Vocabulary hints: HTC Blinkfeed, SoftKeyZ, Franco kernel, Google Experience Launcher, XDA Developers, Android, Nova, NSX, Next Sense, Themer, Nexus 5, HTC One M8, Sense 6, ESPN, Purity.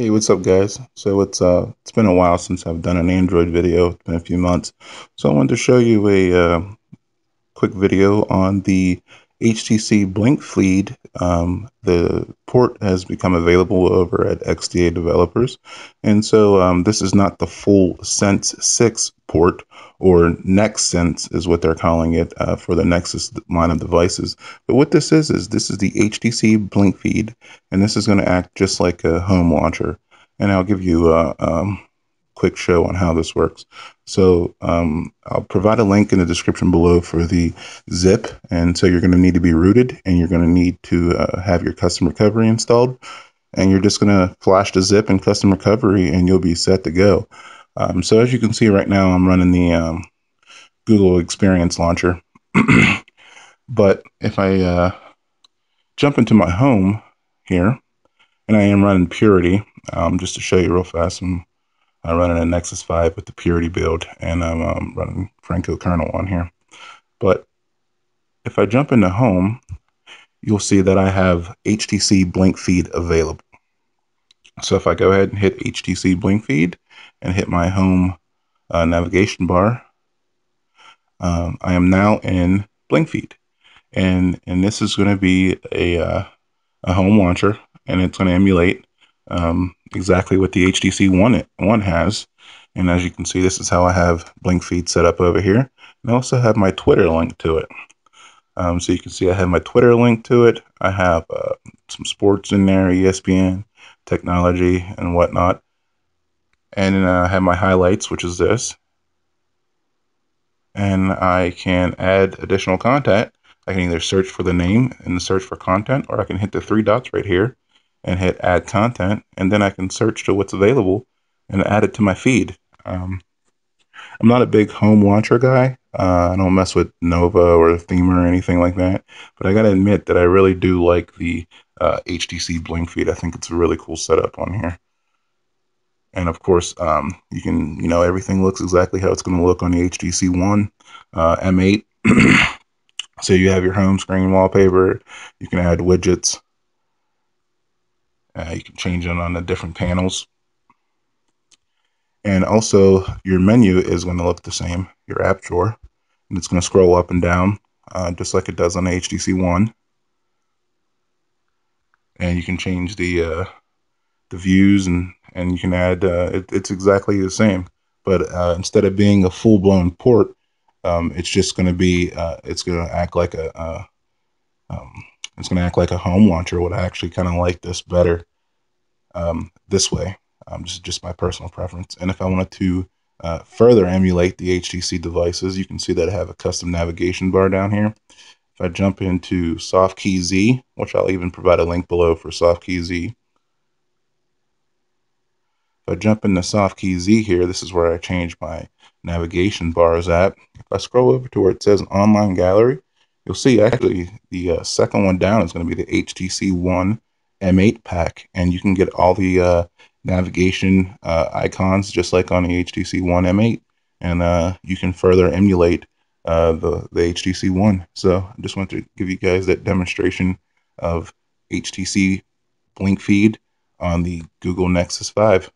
Hey, what's up, guys? So it's been a while since I've done an Android video. It's been a few months. So I wanted to show you a quick video on the HTC Blinkfeed. The port has become available over at XDA Developers. And so this is not the full Sense 6 port, or Next Sense is what they're calling it for the Nexus line of devices. But what this is this is the HTC Blinkfeed, and this is going to act just like a home launcher. And I'll give you a quick show on how this works. So I'll provide a link in the description below for the zip. And so you're going to need to be rooted, and you're going to need to have your custom recovery installed. And you're just going to flash the zip and custom recovery, and you'll be set to go. So as you can see right now, I'm running the Google Experience Launcher. But if I jump into my home here, and I am running Purity, just to show you real fast, I'm running a Nexus 5 with the Purity build, and I'm running Franco kernel on here. But if I jump into home, you'll see that I have HTC Blinkfeed available. So if I go ahead and hit HTC Blinkfeed and hit my home navigation bar, I am now in Blinkfeed, and this is going to be a home launcher, and it's going to emulate exactly what the HTC One has. And as you can see, this is how I have Blinkfeed set up over here, and I also have my Twitter link to it. So you can see I have my Twitter link to it. I have some sports in there, ESPN, technology, and whatnot. And then I have my highlights, which is this. And I can add additional content. I can either search for the name in the search for content, or I can hit the three dots right here and hit add content. And then I can search to what's available and add it to my feed. I'm not a big home launcher guy. I don't mess with Nova or Themer or anything like that. But I got to admit that I really do like the HTC Blinkfeed. I think it's a really cool setup on here. And of course, you can, everything looks exactly how it's going to look on the HTC One M8. So you have your home screen wallpaper. You can add widgets. You can change it on the different panels. And also, your menu is going to look the same, your app drawer. And it's going to scroll up and down, just like it does on the HTC One. And you can change the views, and you can add, it's exactly the same. But instead of being a full-blown port, it's just going to be, it's going to act like a, it's going to act like a home launcher. Would I actually kind of like this better this way? This is just my personal preference. And if I wanted to further emulate the HTC devices, you can see that I have a custom navigation bar down here. If I jump into SoftKeyZ, which I'll even provide a link below for SoftKeyZ. If I jump into SoftKeyZ here, this is where I change my navigation bars at. If I scroll over to where it says online gallery, you'll see actually the second one down is going to be the HTC One M8 pack, and you can get all the navigation icons just like on the HTC One M8, and you can further emulate the HTC One. So I just wanted to give you guys that demonstration of HTC Blinkfeed on the Google Nexus 5.